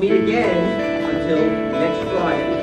meet again until next Friday.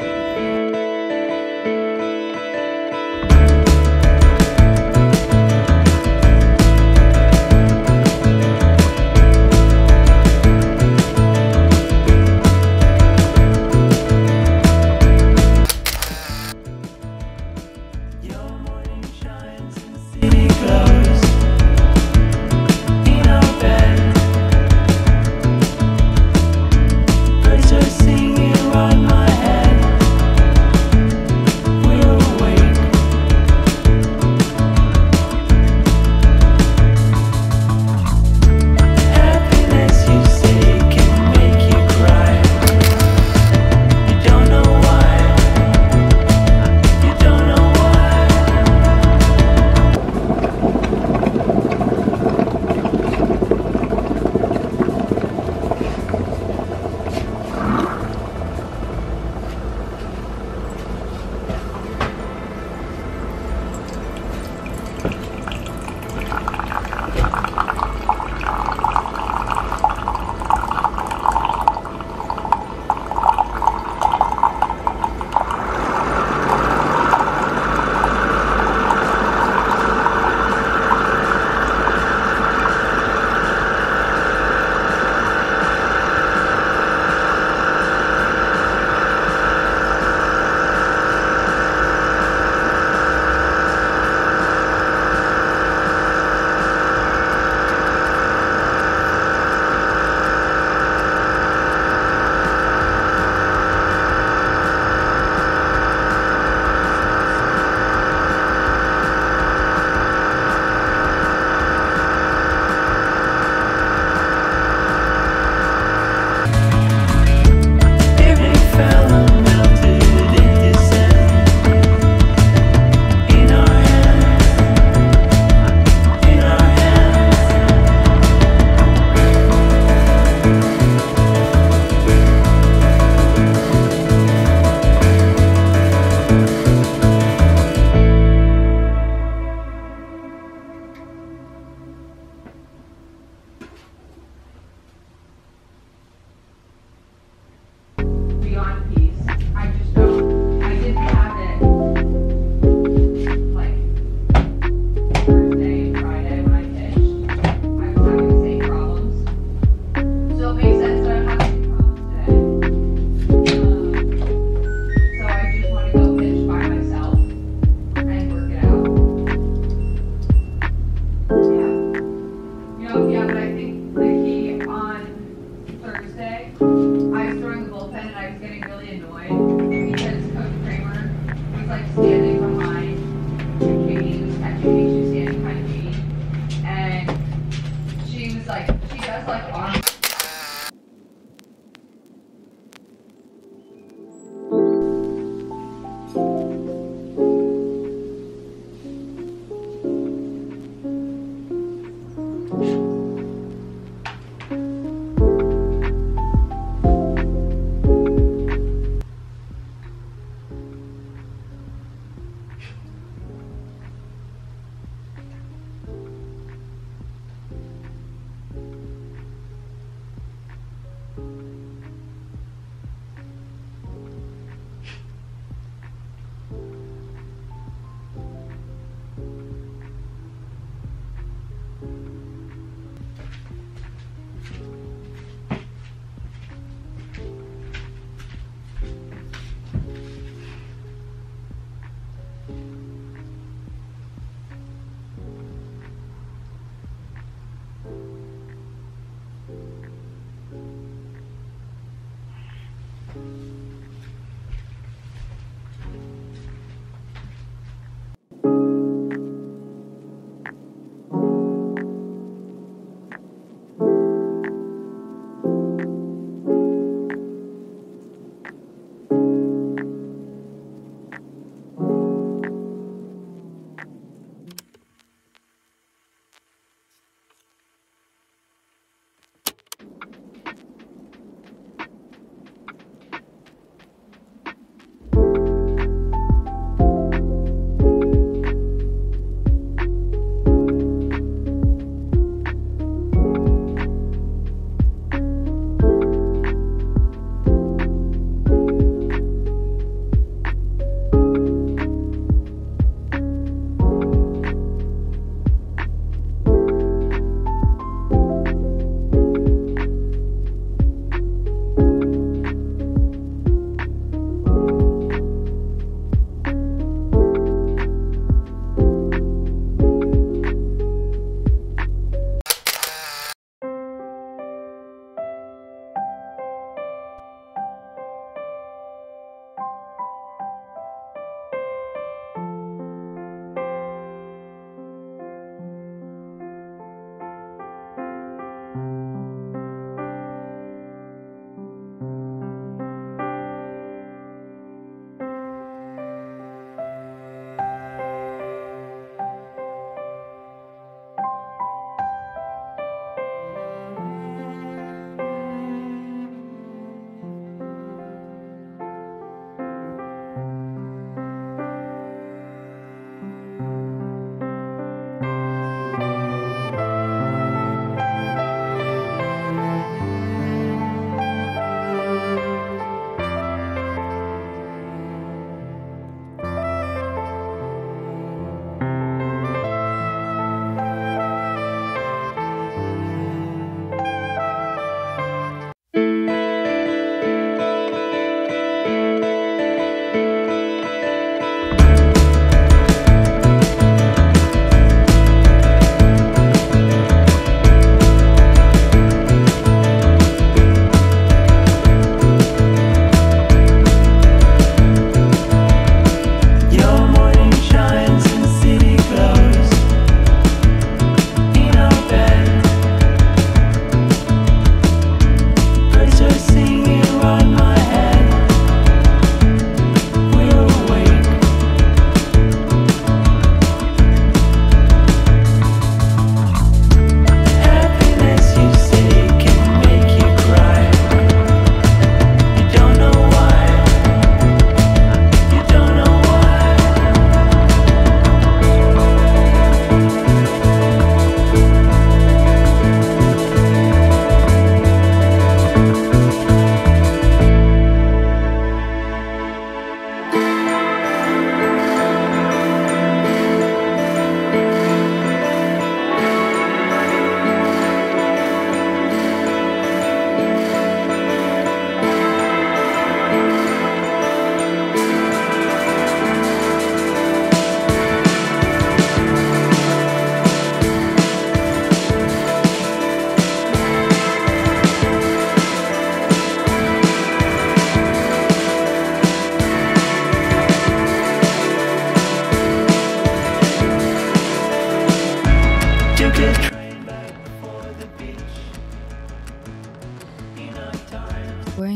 Exploring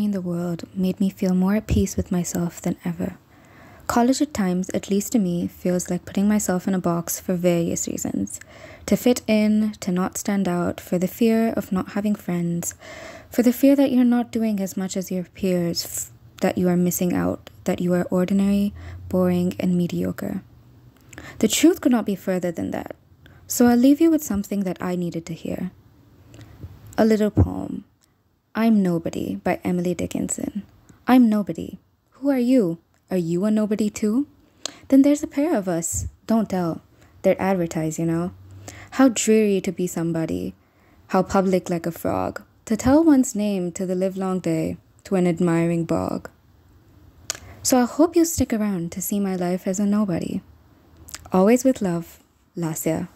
the world made me feel more at peace with myself than ever. College at times, at least to me, feels like putting myself in a box for various reasons. To fit in, to not stand out, for the fear of not having friends, for the fear that you're not doing as much as your peers, that you are missing out, that you are ordinary, boring, and mediocre. The truth could not be further than that. So I'll leave you with something that I needed to hear. A little poem. I'm Nobody by Emily Dickinson. I'm nobody. Who are you? Are you a nobody too? Then there's a pair of us. Don't tell. They're advertised, you know. How dreary to be somebody. How public like a frog. To tell one's name to the livelong day, to an admiring bog. So I hope you stick around to see my life as a nobody. Always with love, Lasya.